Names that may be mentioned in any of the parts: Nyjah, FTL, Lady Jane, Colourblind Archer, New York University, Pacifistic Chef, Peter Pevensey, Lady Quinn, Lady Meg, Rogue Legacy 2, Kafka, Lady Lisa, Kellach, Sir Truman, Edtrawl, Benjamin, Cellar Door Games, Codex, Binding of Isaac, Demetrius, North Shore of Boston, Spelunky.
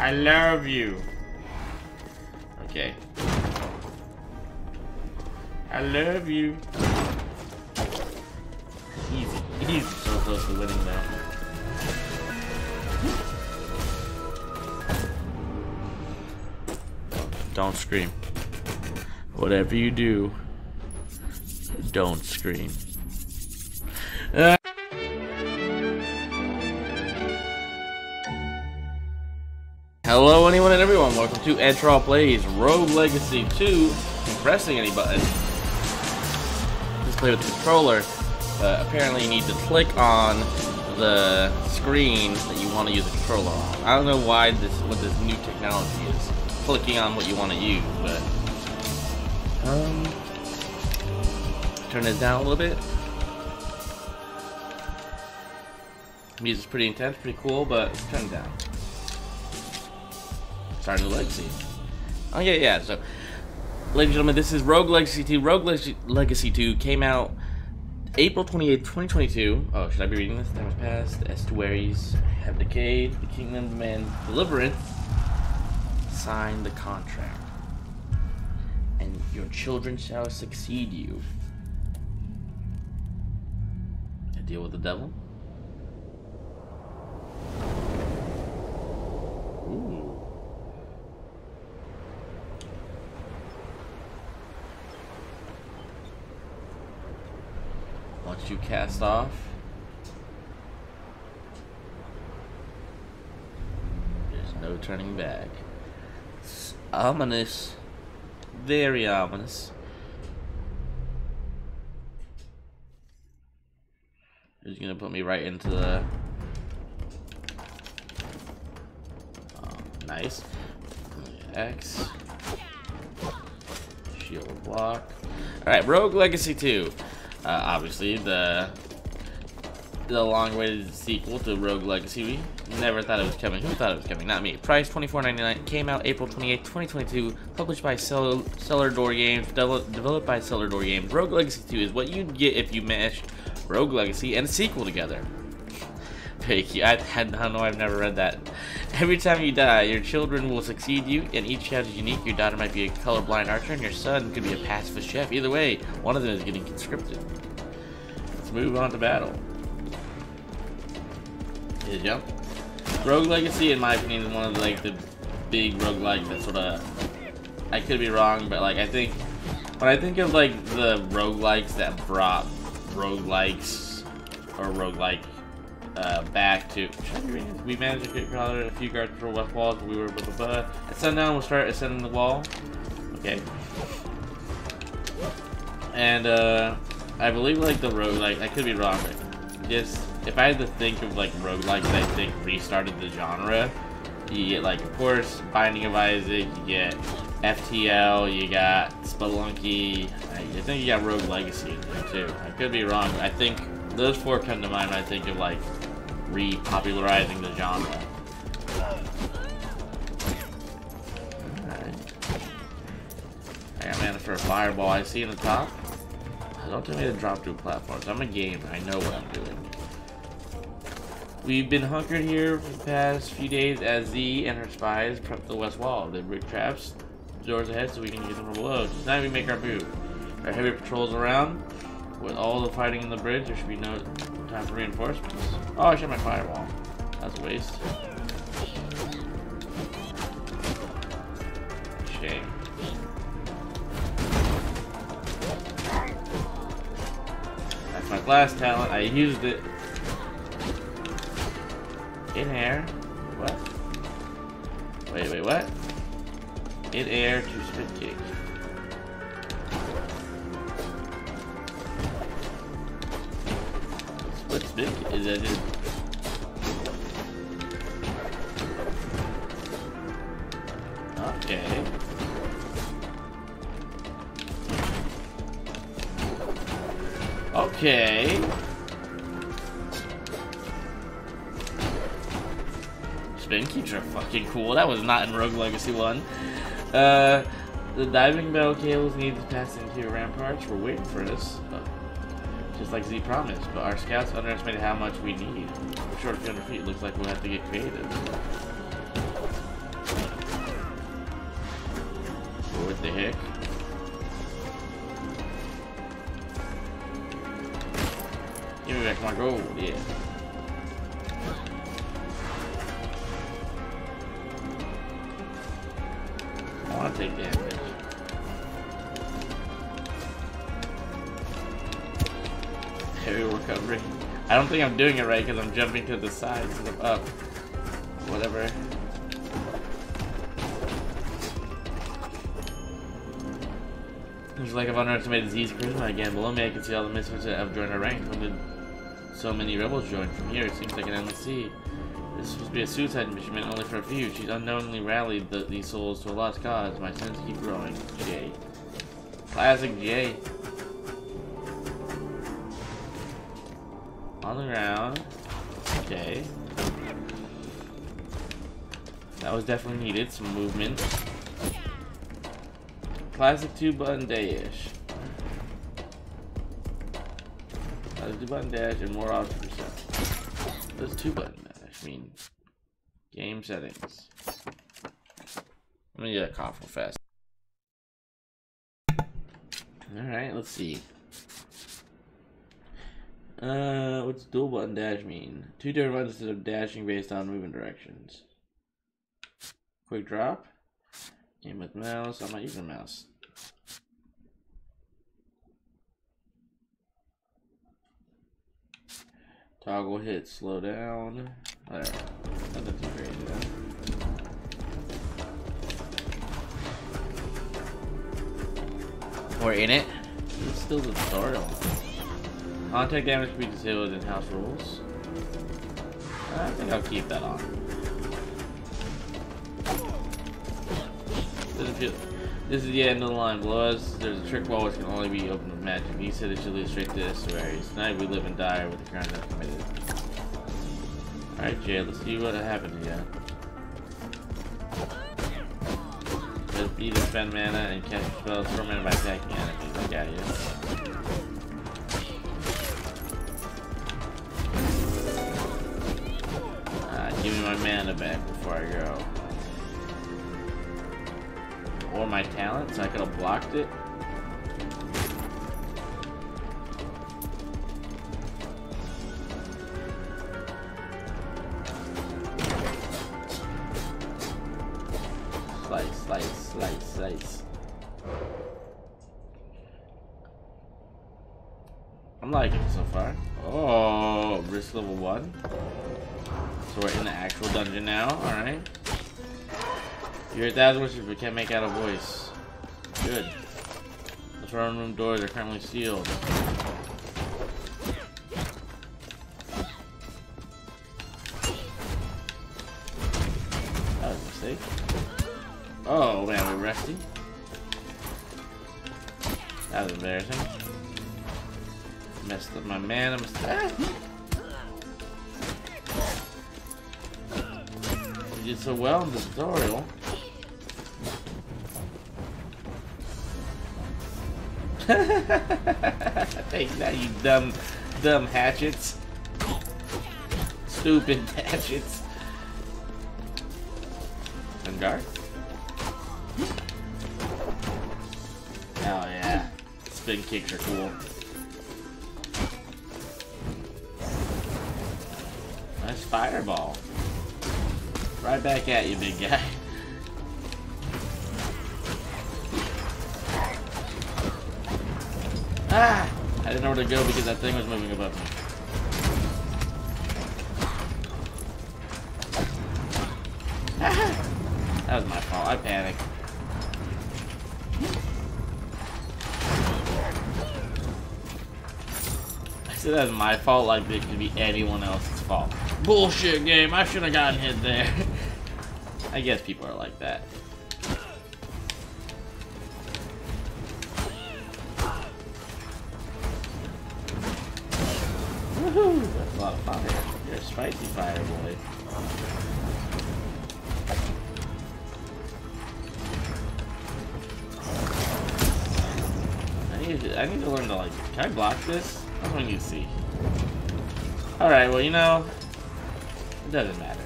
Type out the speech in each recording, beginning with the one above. I love you. Okay. I love you. Easy. He's so close to winning now. Don't scream. Whatever you do, don't scream. Hello anyone and everyone, welcome to Edtrawl Plays Rogue Legacy 2. Pressing any button. Just play with the controller. Apparently you need to click on the screen that you want to use the controller on. I don't know why what this new technology is. Clicking on what you want to use, but turn it down a little bit. Music's pretty intense, pretty cool, but turn it down. Starting the Legacy. Oh yeah. So, ladies and gentlemen, this is Rogue Legacy 2. Rogue Legacy 2 came out April 28th, 2022. Oh, should I be reading this? Time has passed. The estuaries have decayed. The kingdom demands deliverance. Sign the contract. And your children shall succeed you. A deal with the devil? Ooh. Once you cast off, there's no turning back. It's ominous. Very ominous. It's gonna put me right into the... nice. X. Shield block. Alright, Rogue Legacy 2. Obviously, the long-awaited sequel to Rogue Legacy. We never thought it was coming. Who thought it was coming? Not me. Price $24.99. Came out April 28, 2022. Published by Cellar Door Games. Developed by Cellar Door Games. Rogue Legacy 2 is what you'd get if you mashed Rogue Legacy and a sequel together. Very cute. I don't know. I've never read that. Every time you die, your children will succeed you, and each child is unique. Your daughter might be a colorblind archer, and your son could be a pacifist chef. Either way, one of them is getting conscripted. Let's move on to battle. Here you jump. Rogue Legacy, in my opinion, is one of the big roguelikes that sort of... I could be wrong, but I think... When I think of the roguelikes that brought roguelikes or roguelike back to... We managed to get a few guards for west walls, but we were with the bud. At sundown, we'll start ascending the wall. Okay. And, I believe, the roguelike... I could be wrong, but just... If I had to think of, roguelikes that I think restarted the genre, you get, of course, Binding of Isaac, you get FTL, you got Spelunky, I think you got Rogue Legacy in there, too. I could be wrong, but I think those four come to mind when I think of, repopularizing the genre. Alright. I got mana for a fireball I see in the top. Don't tell me to drop through platforms. I'm a gamer. I know what I'm doing. We've been hunkered here for the past few days as Z and her spies prep the west wall. They rig traps, doors ahead so we can get them from below. Tonight we make our move. Our heavy patrols around. With all the fighting in the bridge, there should be no time for reinforcements. Oh, I shot my firewall. That's a waste. Shame. That's my glass talent. I used it. In air, what? Wait, what? In air to spin kick. Split spin kick? Is that just... Okay. Okay. Spinkeeps are fucking cool. That was not in Rogue Legacy 1. The diving bell cables need to pass into your ramparts. We're waiting for this. Just like Z promised, but our scouts underestimated how much we need. We're short of 200 feet. Looks like we'll have to get creative. dick. Give me back my gold, yeah. I want to take damage. Heavy recovery. I don't think I'm doing it right because I'm jumping to the side instead of up. Whatever. It's like I've underestimated Z's charisma again. Below me I can see all the misfits that have joined our ranks. When did so many rebels join? From here it seems like an endless sea. This is supposed to be a suicide mission meant only for a few. She's unknowingly rallied these souls to a lost cause. My sins keep growing. J. Classic J. On the ground. Okay. That was definitely needed. Some movement. Classic 2-button dash. Classic 2-button dash and more options for stuff. What does 2-button dash mean? Game settings. Let me get a cough real fast. Alright, let's see. What's dual button dash mean? Two different buttons instead of dashing based on movement directions. Quick drop. Aim with mouse. I'm not using mouse. Toggle hit slow down. There. Nothing too crazy though. We're in it. It's still the tutorial. Contact damage can be disabled in house rules. I think I'll keep that on. This is the end of the line. Below us, there's a trick wall which can only be opened with magic. He said it should lead straight to the estuaries. Tonight we live and die with the crime that committed. Alright, Jay, let's see what happened here. Just beat and spend mana and catch spells for mana by attacking enemies. I got you. Give me my mana back before I go. Or my talent, so I could have blocked it. Slice, slice, slice, slice. I'm liking it so far. Oh, risk level 1. So we're in the actual dungeon now, alright. You're a thousand wishes, but can't make out a voice. Good. The throne room doors are currently sealed. That was a mistake. Oh man, we're rusty. That was embarrassing. Messed up my man, I'm a did so well in the tutorial. Take that, you dumb hatchets. Stupid hatchets. And guard. Oh yeah. Spin kicks are cool. Nice fireball. Right back at you, big guy. Ah! I didn't know where to go because that thing was moving above me. Ah! That was my fault. I panicked. I said that was my fault, like it could be anyone else's fault. Bullshit game, I should have gotten hit there. I guess people are like that. Woohoo! That's a lot of fire. You're a spicy fire boy. I need to learn to like. Can I block this? That's what I need to see. Alright, well, you know. It doesn't matter.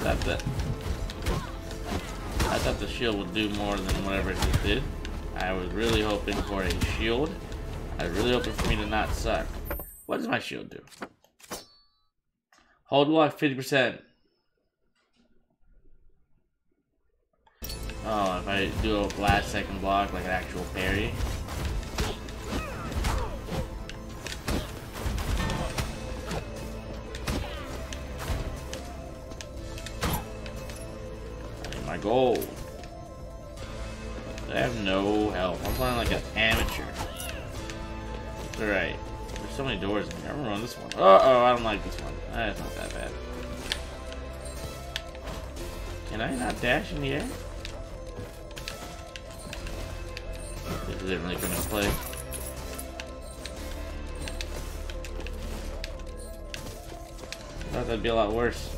That's it. thought the shield would do more than whatever it just did. I was really hoping for a shield. I was really hoping for me to not suck. What does my shield do? Hold luck 50%. Oh, if I do a last second block, like an actual parry. My goal. I have no help. I'm playing like an amateur. Alright. There's so many doors in here. I'm gonna run this one. Uh-oh, I don't like this one. That's not that bad. Can I not dash in the air? This isn't really coming to play. I thought that'd be a lot worse.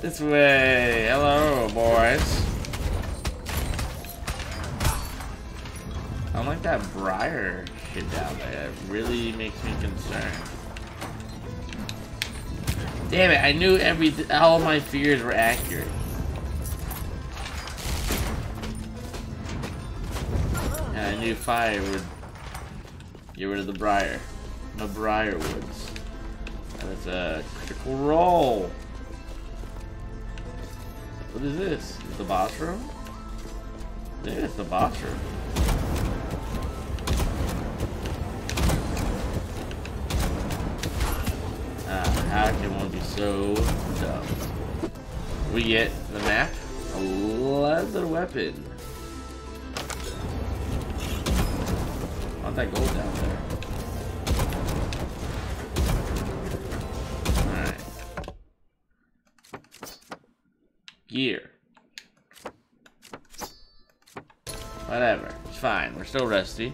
This way! Hello, boys! I don't like that briar shit down there. It really makes me concerned. Damn it, I knew all my fears were accurate. And I knew fire would get rid of the briar. The briar woods. That's a critical roll. What is this? Is it the boss room? I think it's the boss room. How can one be so dumb? We get the map, a leather weapon. I want that gold down there. Alright. Gear. Whatever. It's fine. We're still rusty.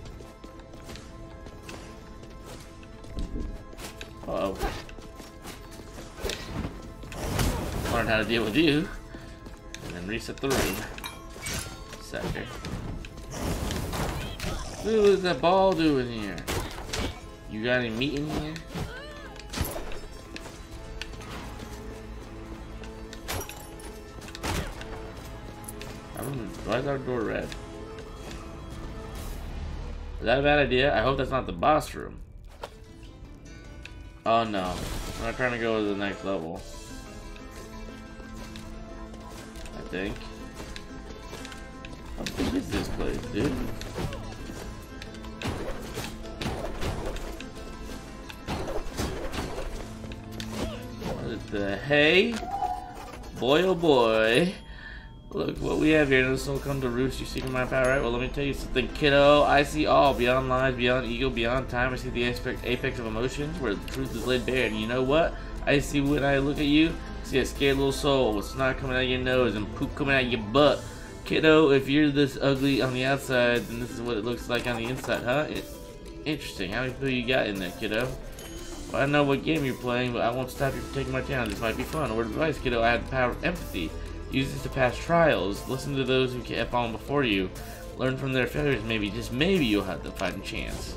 Uh oh. Learn how to deal with you, and then reset the room. Sucker. What is that ball doing here? You got any meat in here? Why is our door red? Is that a bad idea? I hope that's not the boss room. Oh no. I'm not trying to go to the next level. Think. How big is this place, dude? What the hey? Boy oh boy. Look what we have here. This will come to roost. You seeking my power, right? Well, let me tell you something, kiddo. I see all. Beyond lies, beyond ego, beyond time. I see the apex of emotions where the truth is laid bare. And you know what? I see when I look at you. See a scared little soul with snot coming out of your nose and poop coming out of your butt. Kiddo, if you're this ugly on the outside, then this is what it looks like on the inside, huh? Interesting. How many people you got in there, kiddo? Well, I know what game you're playing, but I won't stop you from taking my challenge. This might be fun. A word of advice, kiddo. I have the power of empathy. Use this to pass trials. Listen to those who have fallen before you. Learn from their failures. Maybe, just maybe, you'll have the fighting chance.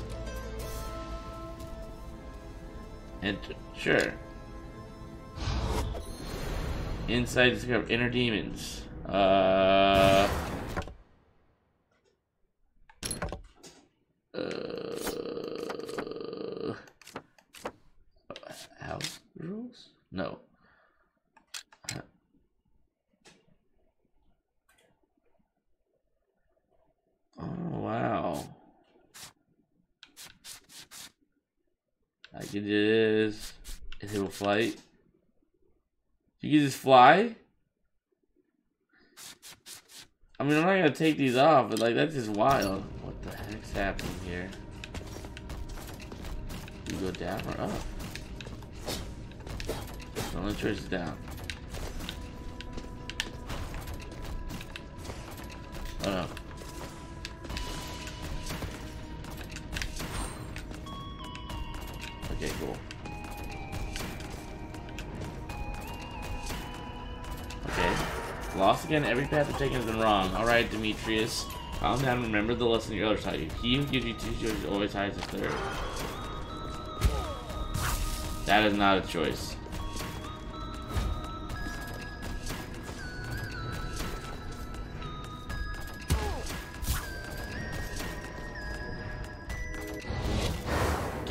And sure. Inside discover inner demons. House rules? No. Oh wow! I can just hit a flight. You can just fly? I mean, I'm not gonna take these off, but like, that's just wild. What the heck's happening here? You go down or up? The only choice is down. Oh no. Okay, cool. Lost again, every path I've taken has been wrong. Alright, Demetrius. Calm down and remember the lesson your elders taught you. He who gives you two choices always hides a third. That is not a choice.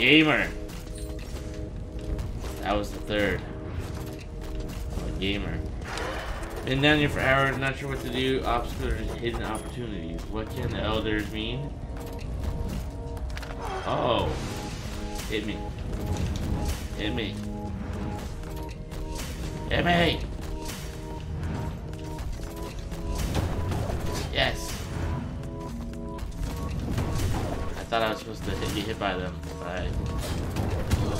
gamer. That was the third. I'm a gamer. Been down here for hours, not sure what to do. Obstacles, hidden opportunities. What can the elders mean? Oh. Hit me. Hit me. Hit me! Yes! I thought I was supposed to get hit by them, but I...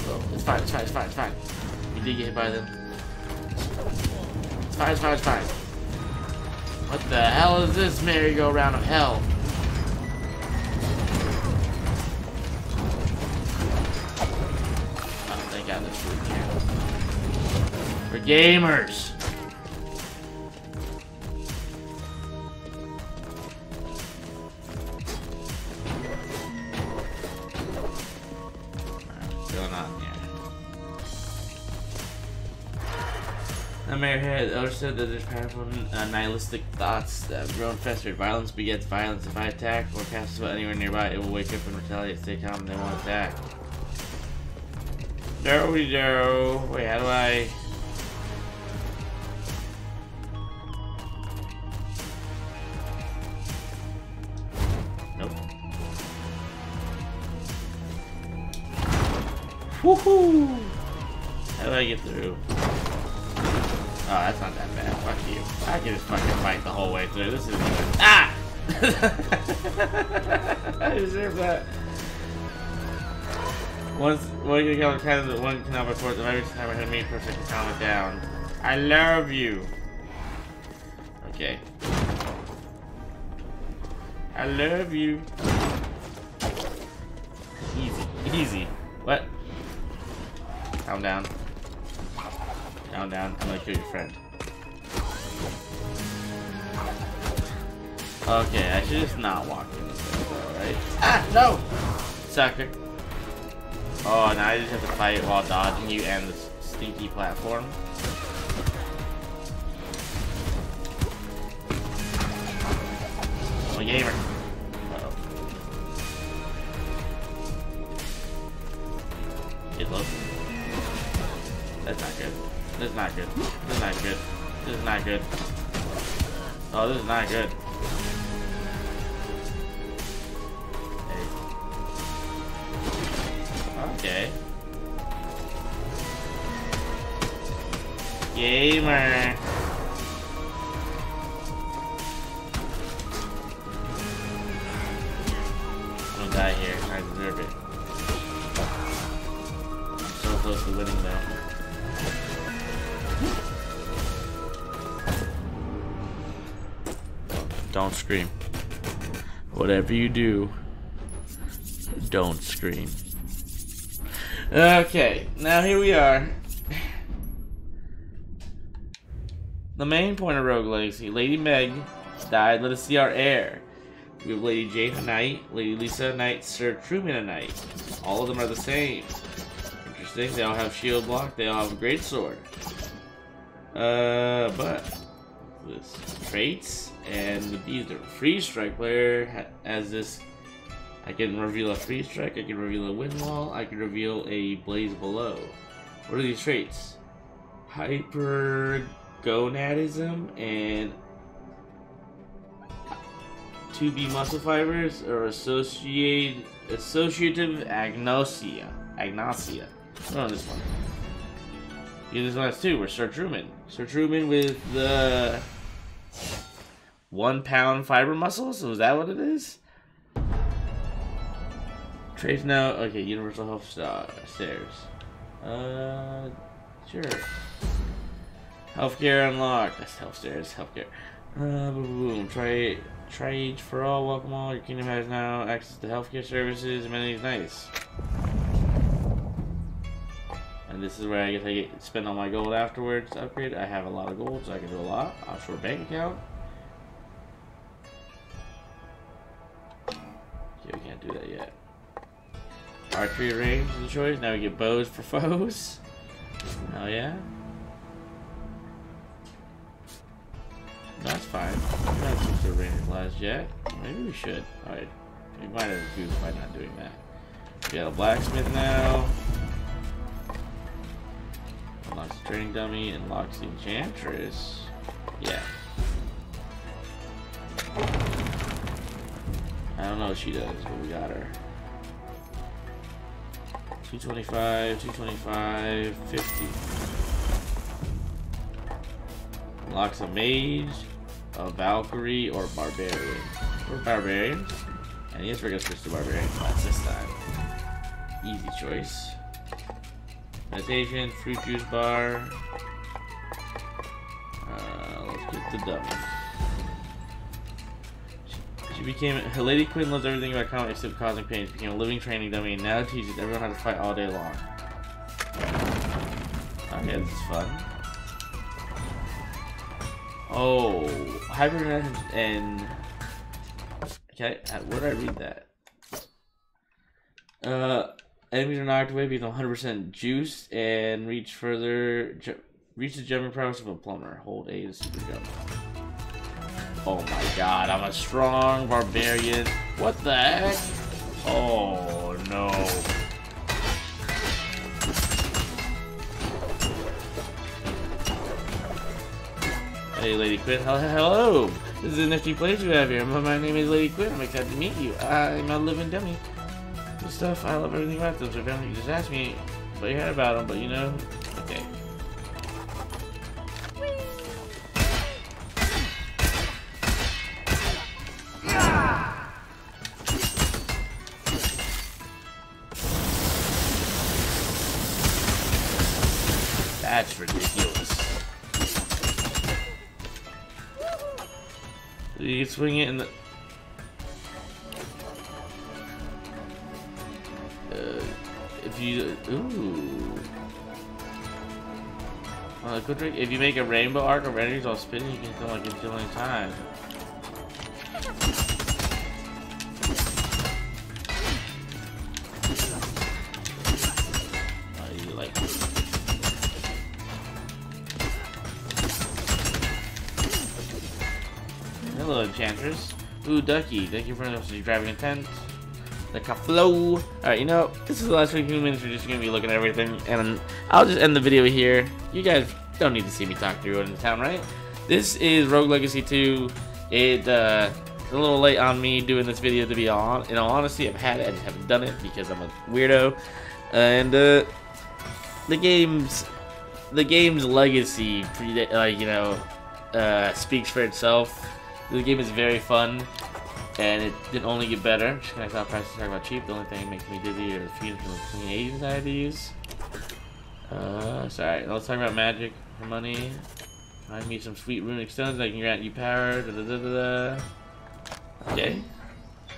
Oh, it's fine, it's fine, it's fine, it's fine. You did get hit by them. It's fine, it's fine, it's fine. What the hell is this merry-go-round of hell? Oh, thank God there's food here. We're gamers! The elder said that there's powerful nihilistic thoughts that have grown festered. Violence begets violence. If I attack or pass about anywhere nearby, it will wake up and retaliate. Stay calm and they won't attack. There we go. Wait, how do I... Nope. Woohoo! How do I get through? Oh, that's not that bad. Fuck you. I can just fucking fight the whole way through. This is... Ah! I deserve that. Once... One can count the one cannot afford the every time I hit me, person can calm it down. I love you! Okay. I love you. Easy. Easy. What? Calm down. Down, down. I'm gonna kill your friend. Okay, I should just not walk in this thing, though, right? Ah, no! Sucker. Oh, now I just have to fight while dodging you and the stinky platform. I'm a gamer. Uh-oh. Get low. That's not good. This is not good. This is not good. This is not good. Oh, this is not good. Hey. Okay. Gamer. I'm gonna die here. I deserve it. I'm so close to winning though. Don't scream. Whatever you do, don't scream. Okay, now here we are. The main point of Rogue Legacy. Lady Meg died. Let us see our heir. We have Lady Jane a knight, Lady Lisa a knight, Sir Truman a knight. All of them are the same. Interesting. They all have shield block. They all have a great sword. But this traits. And with these, the free strike player has this. I can reveal a free strike, I can reveal a wind wall, I can reveal a blaze below. What are these traits? Hypergonadism and to be muscle fibers or associative agnosia. Agnosia. Oh, this one. Yeah, this one has two. We're Sir Truman. Sir Truman with the 1 pound fiber muscles? Is that what it is? Trace now. Okay, universal health stairs. Sure. Healthcare unlocked. That's health stairs. Healthcare. Boom, boom. Try each for all. Welcome all. Your kingdom has now access to healthcare services. Amenities, nice. And this is where I guess I get spend all my gold afterwards. To upgrade. I have a lot of gold, so I can do a lot. Offshore bank account. Okay, we can't do that yet. Archery range is the choice. Now we get bows for foes. Oh yeah. That's fine. I'm not supposed to range class yet. Maybe we should. Alright. We might have goofed by not doing that. got a blacksmith now. Unlocks the training dummy, unlocks the enchantress. Yeah. I don't know what she does, but we got her. 225, 225, 50. Unlocks a mage, a Valkyrie, or barbarian. Or barbarians. And yes, we're gonna switch to barbarian class this time. Easy choice. Meditation, fruit juice bar. Let's get the dummy. She became Lady Quinn loves everything about combat except causing pain. She became a living training dummy and now teaches everyone how to fight all day long. Okay, this is fun. Oh, hybrid and okay, where did I read that? Enemies are knocked away, become 100% juice, and reach further. Reach the jumping prowess of a plumber. Hold A to super jump. Oh my god, I'm a strong barbarian. What the heck? Oh no. Hey, Lady Quinn. Hello. This is an nifty place you have here. My name is Lady Quinn. I'm excited to meet you. I'm a living dummy. Good stuff. I love everything about them. So family, you just asked me what you heard about them, but you know, okay. That's ridiculous. You can swing it in the... if you... Ooh. Well, a good trick. If you make a rainbow arc of enemies all spinning, you can kill like a million times. Enchantress. Ooh, Ducky. Thank you for the driving intent. The Kaflo. Alright, you know, this is the last 3 minutes. We're just going to be looking at everything. And I'll just end the video here. You guys don't need to see me talk through it in the town, right? This is Rogue Legacy 2. It's a little late on me doing this video, to be on. In all honesty, I've had it. I just haven't done it because I'm a weirdo. And the game's legacy, you know, speaks for itself. The game is very fun, and it didn't only get better. I'm just gonna stop practicing talking about cheap. The only thing that makes me dizzy are the feelings from the agents I had to use. Sorry. Let's talk about magic for money. Find me some sweet runic stones that can grant you power. Da, da, da, da, da. Okay.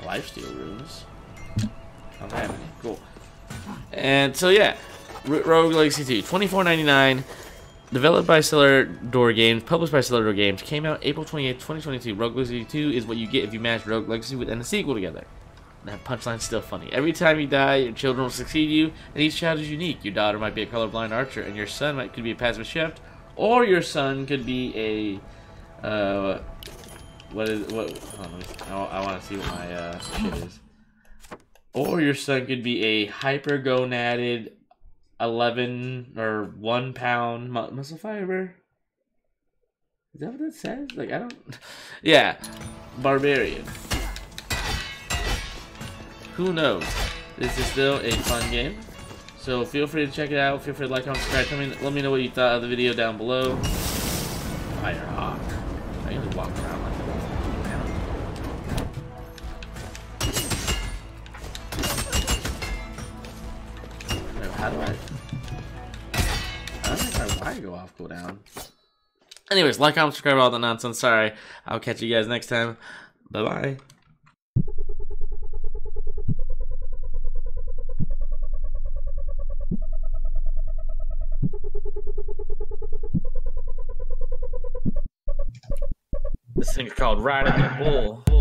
Lifesteal runes. Okay, cool. And so yeah, Rogue Legacy 2, $24.99. Developed by Cellar Door Games, published by Cellar Door Games, came out April 28th, 2022. Rogue Legacy 2 is what you get if you match Rogue Legacy and the sequel together. That punchline's still funny. Every time you die, your children will succeed you, and each child is unique. Your daughter might be a colorblind archer, and your son could be a passive chef, or your son could be a hold on, I want to see what my shit is. Or your son could be a hypergonaded 11 or 1 pound muscle fiber. Is that what that says? Like, I don't. Yeah, barbarian. Who knows? This is still a fun game, so feel free to check it out. Feel free to like, comment, subscribe. Let me know what you thought of the video down below. Firehawk. I usually walk around like that. How do I? I go off cooldown. Anyways, like, comment, subscribe, all the nonsense. Sorry. I'll catch you guys next time. Bye bye. This thing's called Riding the Bull.